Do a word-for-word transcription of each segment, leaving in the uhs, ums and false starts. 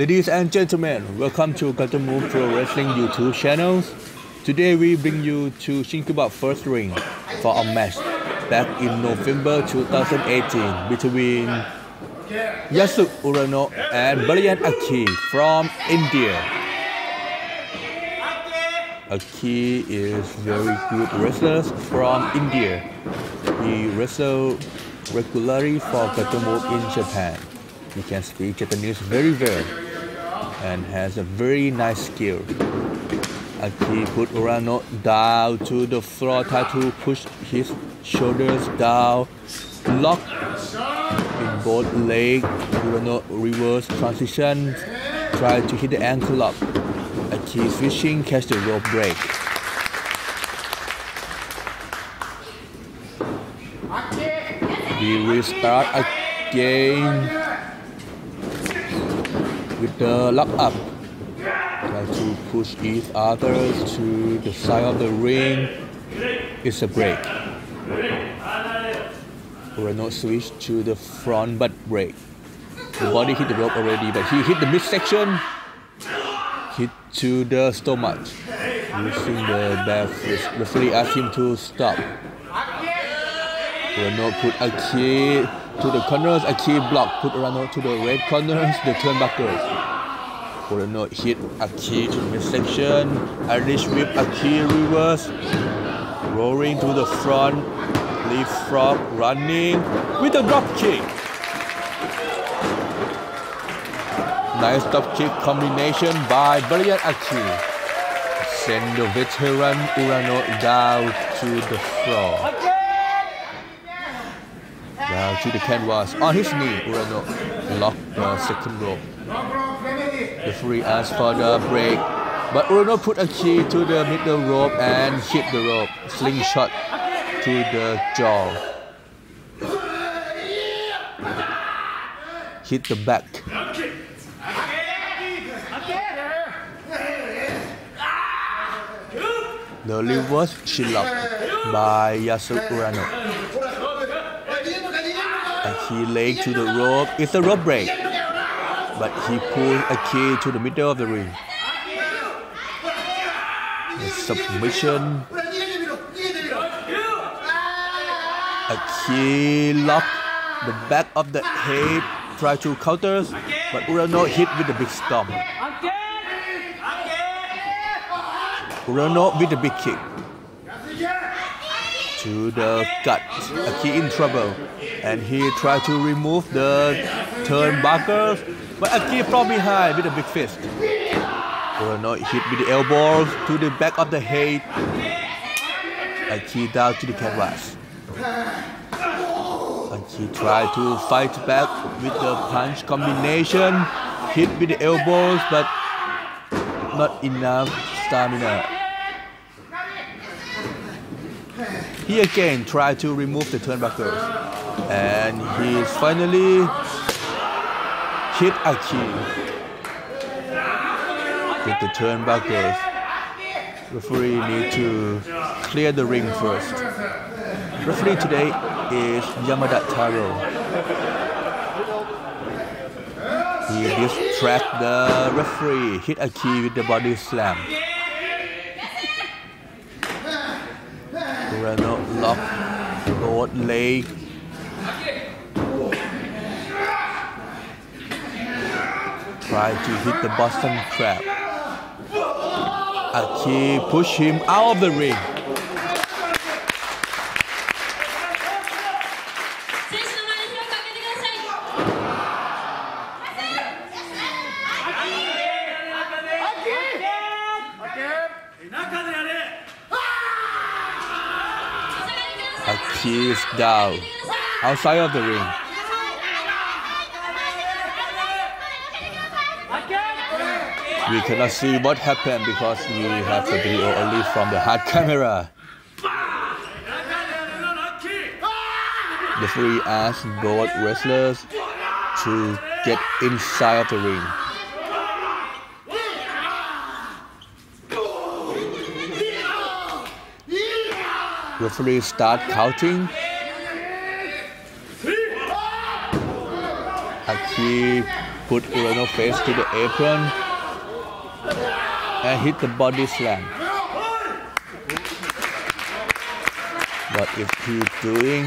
Ladies and gentlemen, welcome to Gatoh Move Pro Wrestling YouTube channel. Today we bring you to Shin Kiba first Ring for a match back in November two thousand eighteen between Yasu Urano and Baliyan Akki from India. Akki is very good wrestler from India. He wrestled regularly for Gatoh Move in Japan. He can speak Japanese very well and has a very nice skill. Akki put Urano down to the floor, try to push his shoulders down, lock in both legs. Urano reverse transition, try to hit the ankle lock. Akki switching, catch the rope break. We will start again with the lock up. Try to push each other to the side of the ring. It's a break. Urano switch to the front butt break. The body hit the rope already, but he hit the midsection. Hit to the stomach. Using the back fist. The referee asked him to stop. Urano put Akki to the corners. Akki block, put Urano to the red corners, the turnbuckles. Urano hit Akki to the midsection. Irish whip Akki reverse. Rolling to the front. Leaf frog running with a drop kick. Nice drop kick combination by Baliyan Akki. Send the veteran Urano down to the floor. Down to the canvas, on his knee, Urano locked the second rope. The referee asked for the break, but Urano put Akki to the middle rope and hit the rope, slingshot to the jaw. Hit the back. The reverse chin lock by Yasu Urano. Akki leg to the rope, it's a rope break, but he pulled Akki to the middle of the ring. The submission. Akki locked the back of the head, tried to counters, but Urano hit with the big stomp. Urano with the big kick. To the gut. Akki in trouble, and he tried to remove the turnbuckles, but Akki from behind with a big fist. Urano hit with the elbows to the back of the head. Akki down to the canvas. Akki tried to fight back with the punch combination, hit with the elbows, but not enough stamina. He again tried to remove the turnbuckles, and he finally hit Akki with the turnbuckles. Referee need to clear the ring first. Referee today is Yamada Taro. He distracted the referee, hit Akki with the body slam. Urano locked both legs. Try to hit the Boston Crab. Akki pushed him out of the ring. Akki is down, outside of the ring. We cannot see what happened because we have the video only from the hard camera. The referee asked both wrestlers to get inside of the ring. Referee start counting. Akki put Urano face to the apron and hit the body slam. But if he's doing,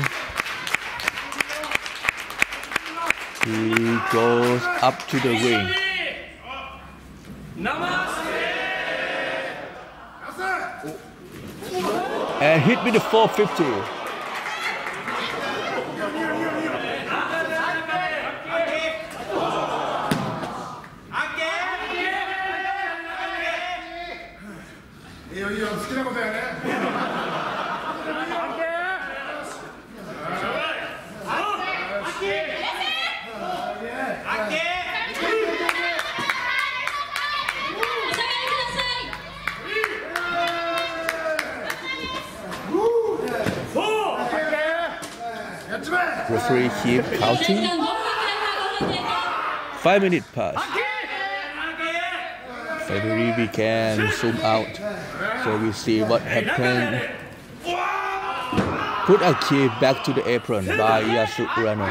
he goes up to the ring. And hit with the four fifty. Referee keep counting. Five minute pass. Finally, we can zoom out so we see what happened. Put Akki back to the apron by Yasu Urano.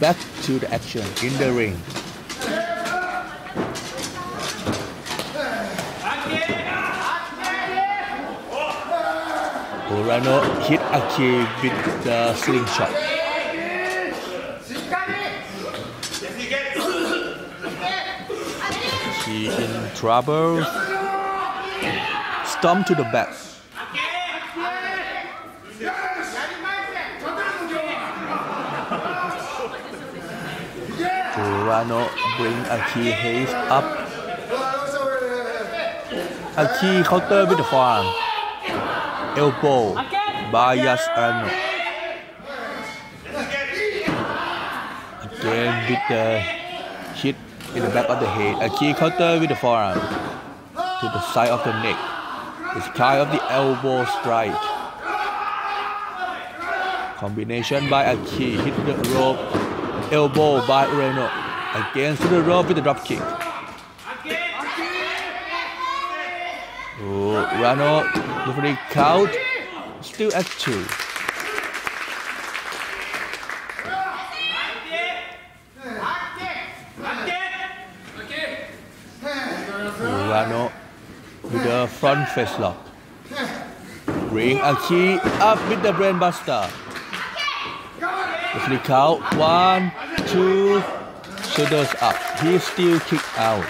Back to the action in the ring. Urano hit Akki with the slingshot. She in trouble. Stomp to the back. Urano bring Akki hands up. Akki counter with the forearm. Elbow by Yasu Urano. Again with the hit in the back of the head. Akki counter with the forearm to the side of the neck. It's kind of the elbow strike. Combination by Akki. Hit the rope. Elbow by Urano. Again through the rope with the drop kick. Oh, Urano. The free count still at two. Urano with a front face lock. Bring Akki up with the brainbuster. The free count one, two, shoulders up. He still kicked out.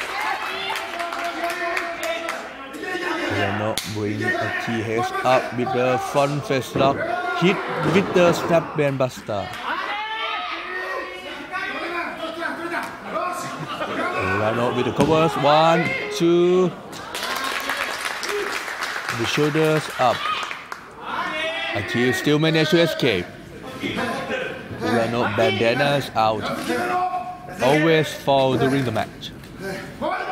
Bring Akki heads up with the front face lock, hit with the snap bandbuster. Urano with the covers, one, two, the shoulders up. Akki still managed to escape. Urano bandanas out, always fall during the match.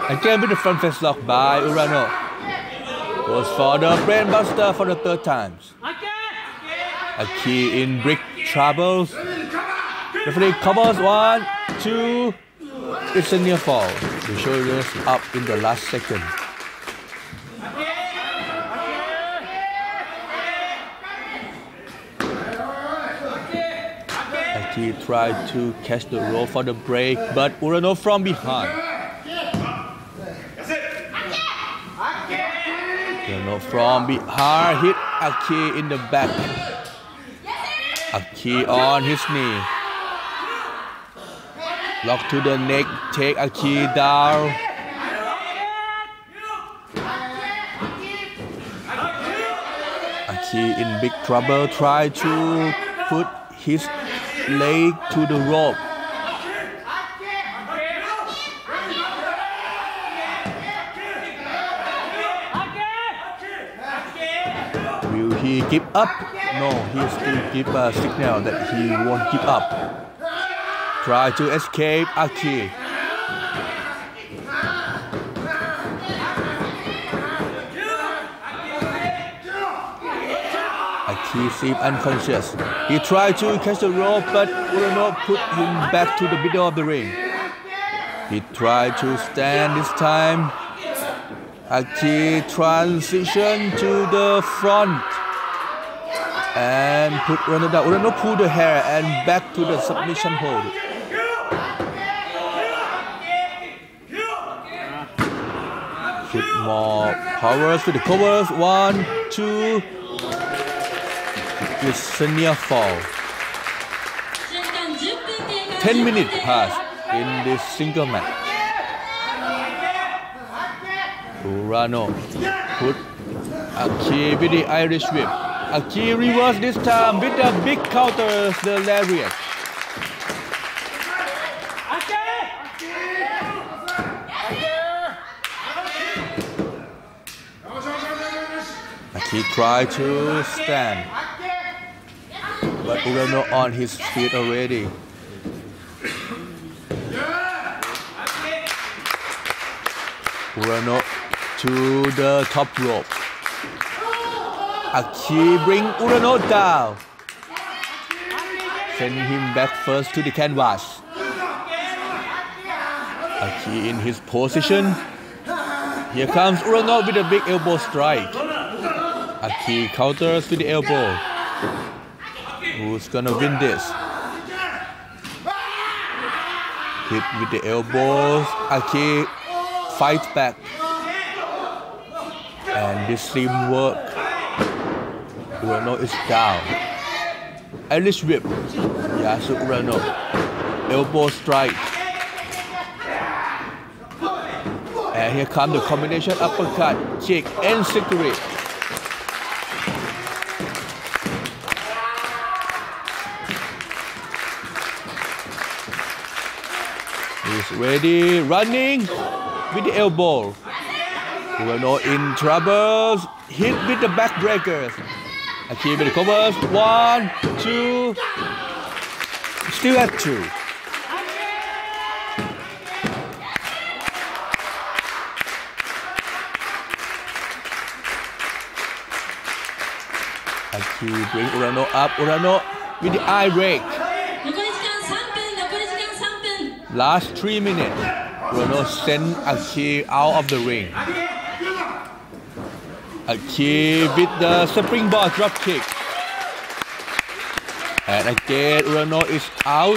Again with the front face lock by Urano. Goes for the brainbuster for the third time. Akki in brick troubles. Referee covers one, two. It's a near fall. The shoulders up in the last second. Akki tried to catch the roll for the break, but Urano from behind. From behind, hit Akki in the back. Akki on his knee. Lock to the neck, take Akki down. Akki in big trouble, try to put his leg to the rope. He give up? No, he still give a signal that he won't give up. Try to escape Akki. Akki seemed unconscious. He tried to catch the rope, but Urano put him back to the middle of the ring. He tried to stand this time. Akki transitioned to the front. and put Urano down. Urano pulled the hair and back to the submission hold. Put more powers to the covers. One, two. With Senior fall. Ten minutes passed in this single match. Urano put Akki with the Irish whip. Akki reversed this time with the big counters, the lariat. Akki tried to stand, but Urano on his feet already. Urano to the top rope. Akki bring Urano down, sending him back first to the canvas. Akki in his position. Here comes Urano with a big elbow strike. Akki counters to the elbow. Who's gonna win this? Hit with the elbows. Akki fights back. And this seam work. Urano is down. Irish whip. Yasu Urano. Elbow strike. And here comes the combination uppercut, kick, and secret. He's ready, running with the elbow. Urano in trouble, hit with the backbreakers. Akki with the covers, one, two, still at two. Akki bring Urano up, Urano with the eye break. Last three minutes, Urano sent Akki out of the ring. Akki with the springboard drop kick. And again, Urano is out.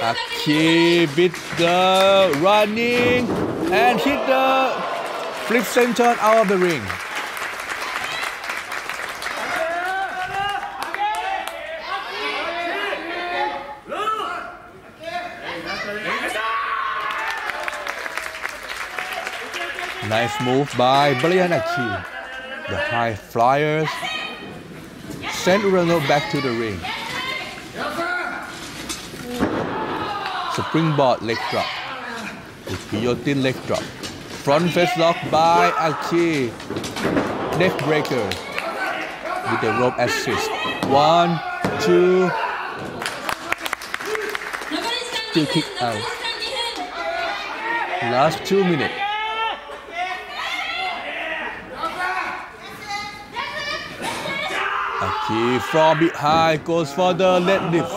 Akki with the running and hit the flip center out of the ring. Nice move by Baliyan Akki. The high flyers send Urano back to the ring. Springboard leg drop. The guillotine leg drop. Front face lock by Akki. Neck breaker with the rope assist. One, two. Still kick out. Last two minutes. Akki from behind goes for the deadlift.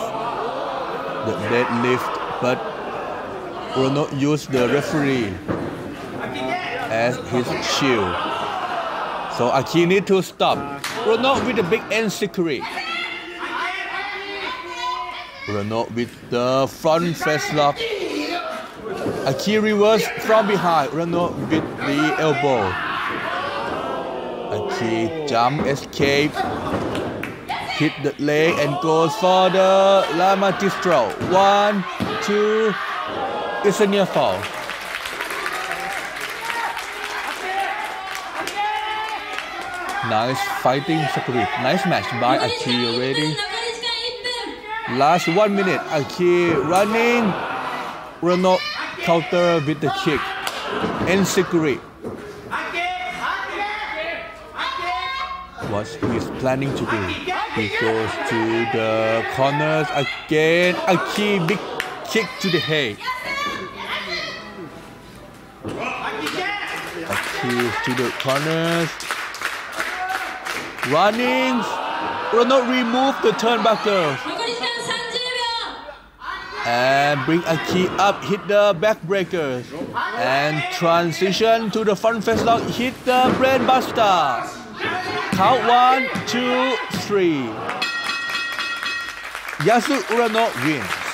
The deadlift, but Urano used the referee as his shield. So Akki need to stop. Urano with the big end secret. Urano with the front face lock. Akki reverse from behind. Urano with the elbow. Akki jump escape. Hit the leg and goes for the La Magistral. One, two, it's a near fall. Nice fighting spirit. Nice match by Akki already. Last one minute, Akki running. Urano counter with the kick. And secret. What he is planning to do. He goes to the corners again. Akki big kick to the head. Akki to the corners. Running. Urano remove the turnbuckle. And bring Akki up. Hit the backbreakers. And transition to the front face lock. Hit the brainbuster. Count one, two, three. Yasu Urano wins.